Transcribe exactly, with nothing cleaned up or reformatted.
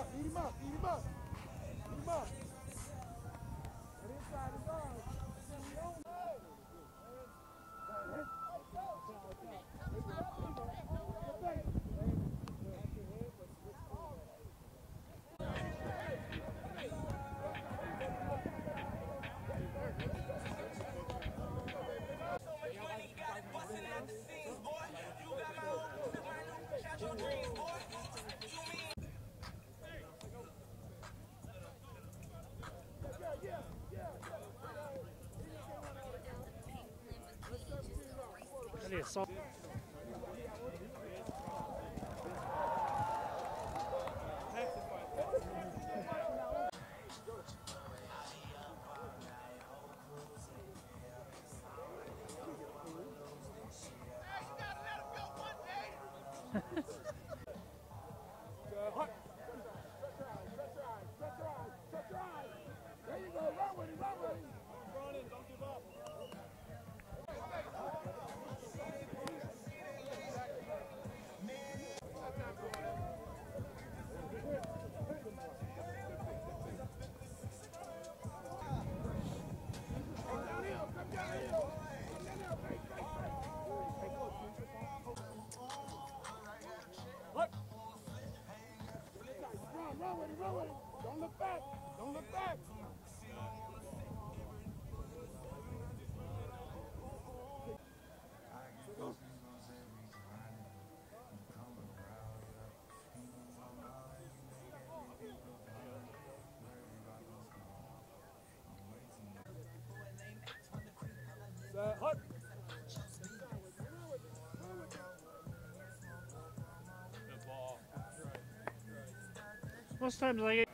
Irma, Irma, Irma, Irma. So don't look back, don't look back. Most times I get